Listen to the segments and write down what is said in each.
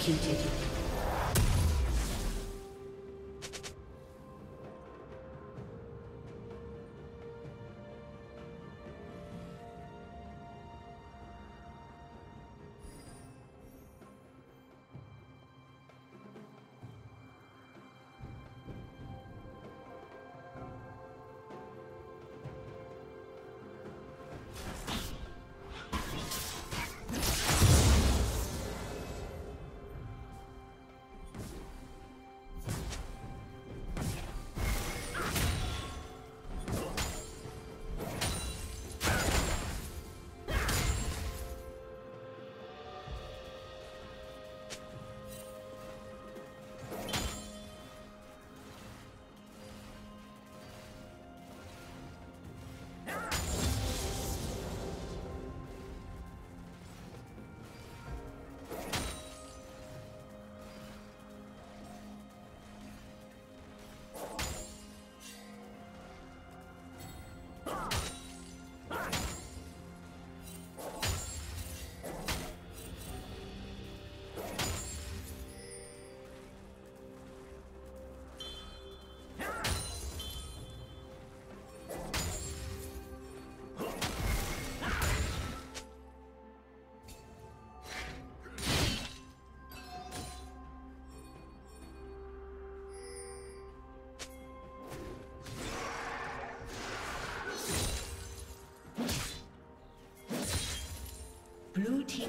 executed. Blue team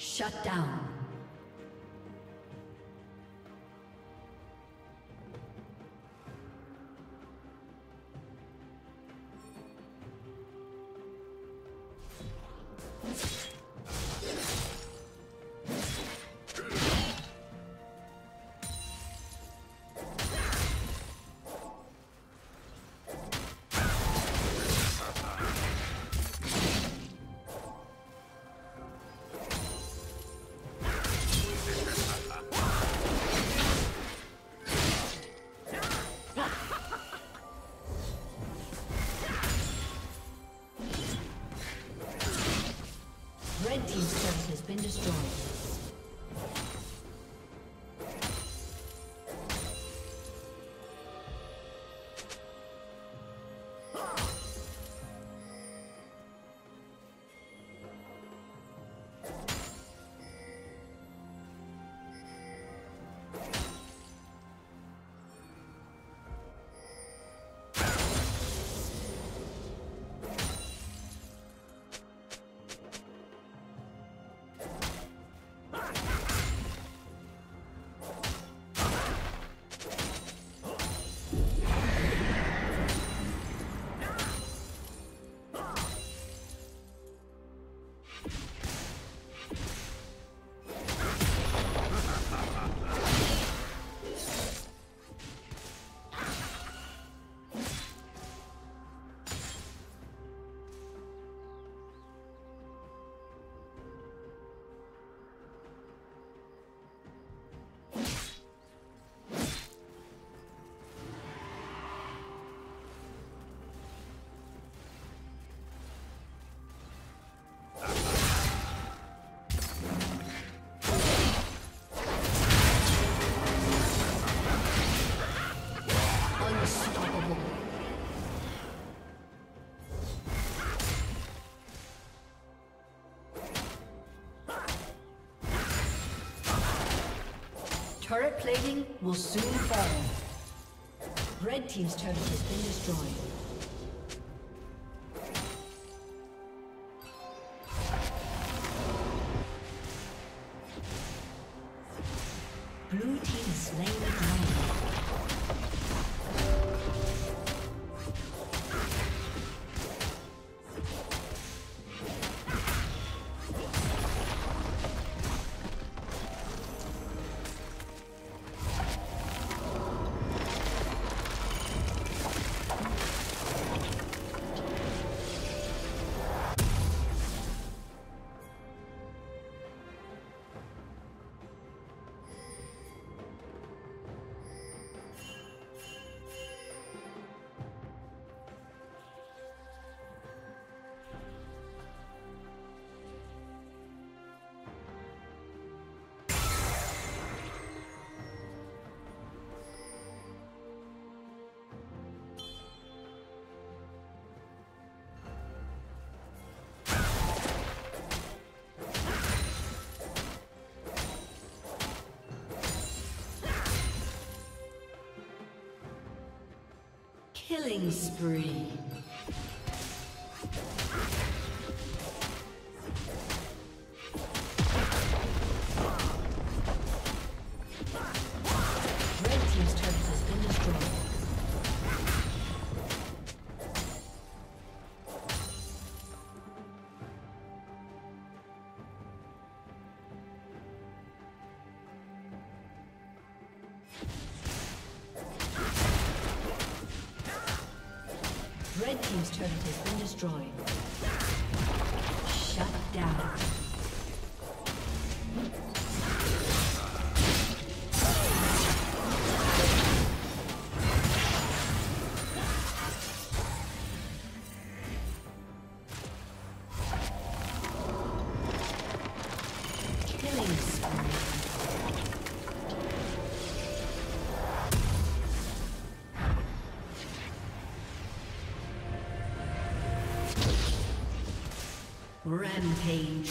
Shut down. Turret plating will soon fall. Red team's turret has been destroyed. Killing spree. Team's turret has been destroyed. Shut down. Rampage.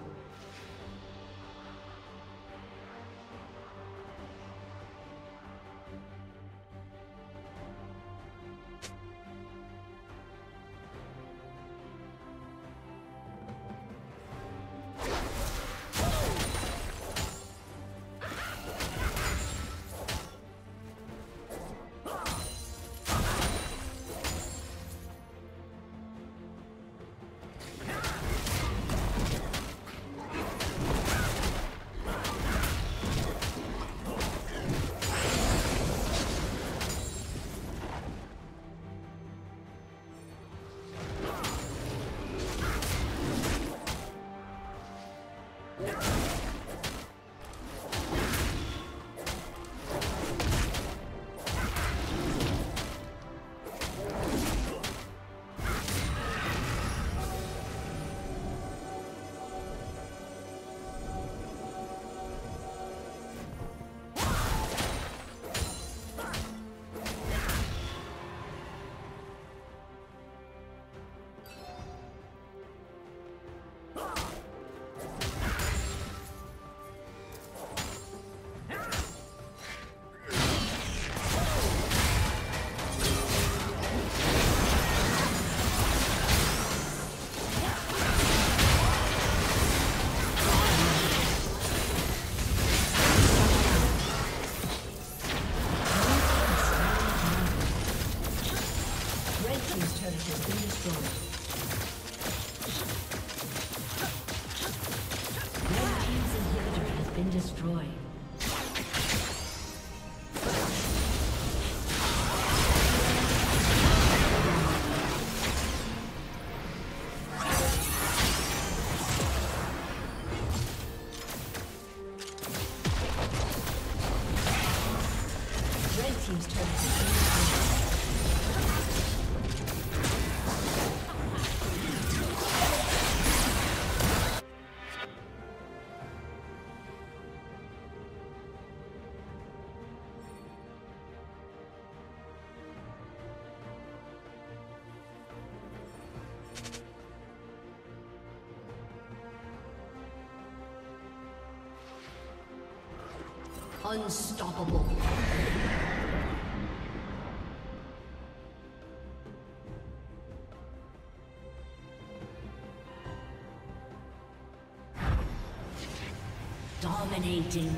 Unstoppable. Dominating.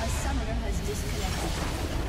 A summoner has disconnected.